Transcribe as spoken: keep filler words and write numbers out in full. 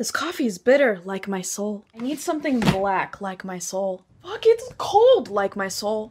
This coffee is bitter, like my soul. I need something black, like my soul. Fuck, it's cold, like my soul.